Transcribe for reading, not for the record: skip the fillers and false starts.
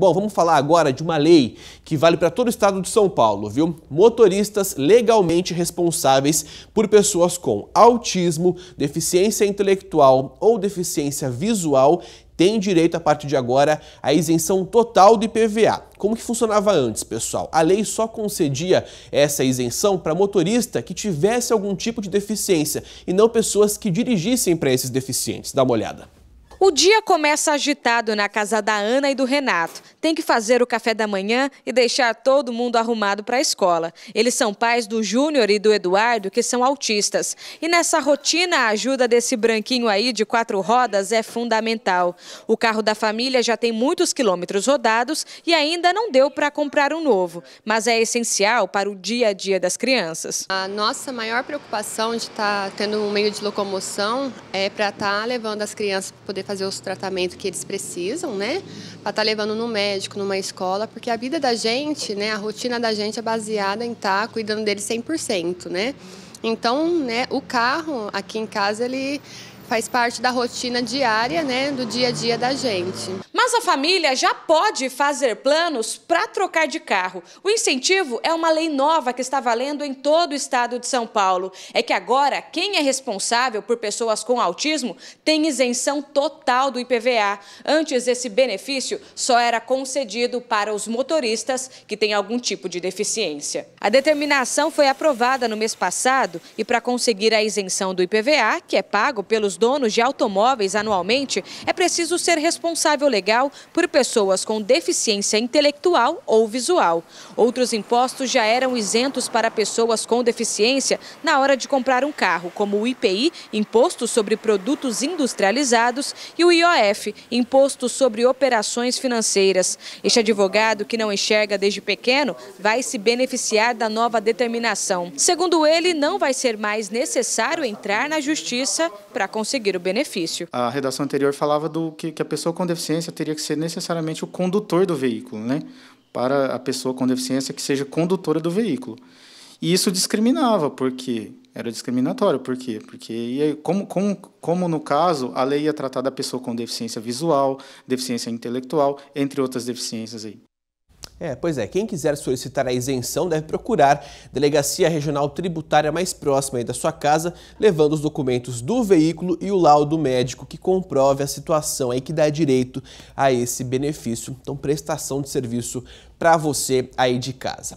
Bom, vamos falar agora de uma lei que vale para todo o estado de São Paulo, viu? Motoristas legalmente responsáveis por pessoas com autismo, deficiência intelectual ou deficiência visual têm direito, a partir de agora, à isenção total do IPVA. Como que funcionava antes, pessoal? A lei só concedia essa isenção para motorista que tivesse algum tipo de deficiência e não pessoas que dirigissem para esses deficientes. Dá uma olhada. O dia começa agitado na casa da Ana e do Renato. Tem que fazer o café da manhã e deixar todo mundo arrumado para a escola. Eles são pais do Júnior e do Eduardo, que são autistas. E nessa rotina, a ajuda desse branquinho aí de 4 rodas é fundamental. O carro da família já tem muitos quilômetros rodados e ainda não deu para comprar um novo, mas é essencial para o dia a dia das crianças. A nossa maior preocupação de estar tendo um meio de locomoção é para estar levando as crianças para poder fazer os tratamentos que eles precisam, né? Para estar levando no médico, numa escola, porque a vida da gente, né? A rotina da gente é baseada em estar cuidando deles 100%, né? Então, né? O carro aqui em casa, ele faz parte da rotina diária, né, do dia a dia da gente. Mas a família já pode fazer planos para trocar de carro. O incentivo é uma lei nova que está valendo em todo o estado de São Paulo. É que agora quem é responsável por pessoas com autismo tem isenção total do IPVA. Antes, esse benefício só era concedido para os motoristas que têm algum tipo de deficiência. A determinação foi aprovada no mês passado e para conseguir a isenção do IPVA, que é pago pelos donos de automóveis anualmente, é preciso ser responsável legal por pessoas com deficiência intelectual ou visual. Outros impostos já eram isentos para pessoas com deficiência na hora de comprar um carro, como o IPI, Imposto sobre Produtos Industrializados, e o IOF, Imposto sobre Operações Financeiras. Este advogado, que não enxerga desde pequeno, vai se beneficiar da nova determinação. Segundo ele, não vai ser mais necessário entrar na justiça para conseguir o benefício. A redação anterior falava do que a pessoa com deficiência teria que ser necessariamente o condutor do veículo, né? Para a pessoa com deficiência que seja condutora do veículo. E isso discriminava, porque era discriminatório. Por quê? Porque, como no caso, a lei ia tratar da pessoa com deficiência visual, deficiência intelectual, entre outras deficiências aí. Pois é, quem quiser solicitar a isenção deve procurar a Delegacia Regional Tributária mais próxima aí da sua casa, levando os documentos do veículo e o laudo médico que comprove a situação aí que dá direito a esse benefício. Então, prestação de serviço para você aí de casa.